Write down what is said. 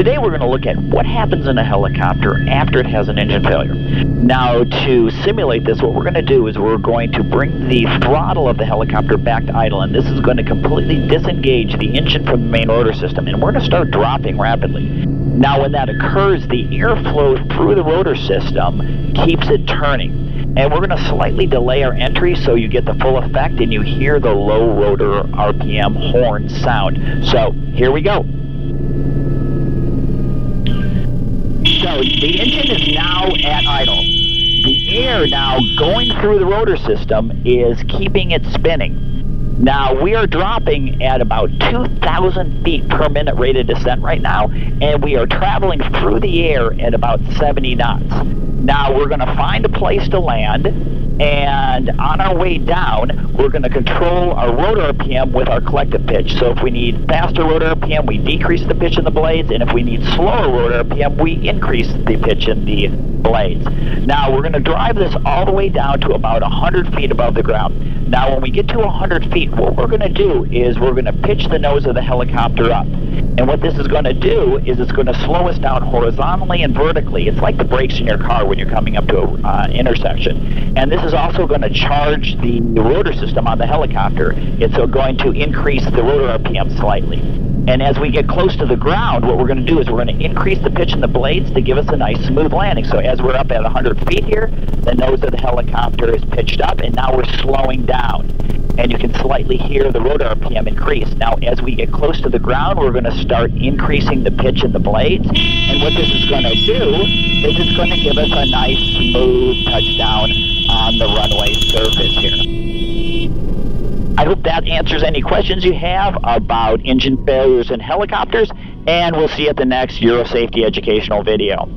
Today we're going to look at what happens in a helicopter after it has an engine failure. Now, to simulate this, what we're going to do is we're going to bring the throttle of the helicopter back to idle, and this is going to completely disengage the engine from the main rotor system, and we're going to start dropping rapidly. Now, when that occurs, the airflow through the rotor system keeps it turning. And we're going to slightly delay our entry so you get the full effect and you hear the low rotor RPM horn sound. So here we go. So the engine is now at idle. The air now going through the rotor system is keeping it spinning. Now, we are dropping at about 2,000 feet per minute rate of descent right now, and we are traveling through the air at about 70 knots. Now, we're going to find a place to land, and on our way down, we're going to control our rotor RPM with our collective pitch. So if we need faster rotor RPM, we decrease the pitch in the blades, and if we need slower rotor RPM, we increase the pitch in the blades. Now, we're going to drive this all the way down to about 100 feet above the ground. Now, when we get to 100 feet, what we're going to do is we're going to pitch the nose of the helicopter up. And what this is going to do is it's going to slow us down horizontally and vertically. It's like the brakes in your car when you're coming up to an intersection. And this is also going to charge the rotor system on the helicopter. It's going to increase the rotor RPM slightly. And as we get close to the ground, what we're going to do is we're going to increase the pitch in the blades to give us a nice smooth landing. So as we're up at 100 feet here, the nose of the helicopter is pitched up, and now we're slowing down. And you can slightly hear the rotor RPM increase. Now, as we get close to the ground, we're going to start increasing the pitch in the blades. And what this is going to do is it's going to give us a nice, smooth touchdown on the runway surface here. I hope that answers any questions you have about engine failures in helicopters, and we'll see you at the next Euro Safety Educational video.